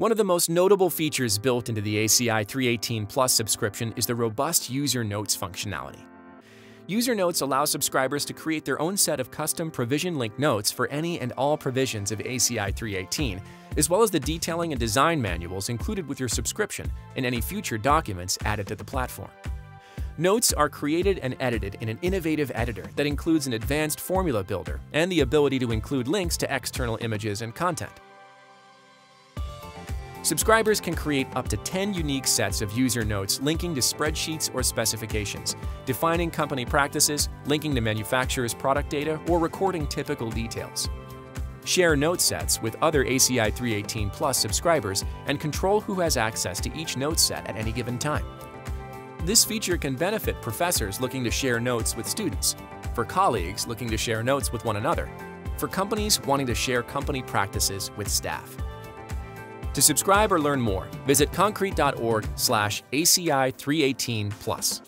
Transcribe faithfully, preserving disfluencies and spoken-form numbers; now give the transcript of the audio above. One of the most notable features built into the A C I three eighteen Plus subscription is the robust User Notes functionality. User Notes allow subscribers to create their own set of custom provision-linked notes for any and all provisions of A C I three eighteen, as well as the detailing and design manuals included with your subscription and any future documents added to the platform. Notes are created and edited in an innovative editor that includes an advanced formula builder and the ability to include links to external images and content. Subscribers can create up to ten unique sets of user notes linking to spreadsheets or specifications, defining company practices, linking to manufacturers' product data, or recording typical details. Share note sets with other A C I three eighteen Plus subscribers and control who has access to each note set at any given time. This feature can benefit professors looking to share notes with students, for colleagues looking to share notes with one another, for companies wanting to share company practices with staff. To subscribe or learn more, visit concrete dot org slash A C I three eighteen plus.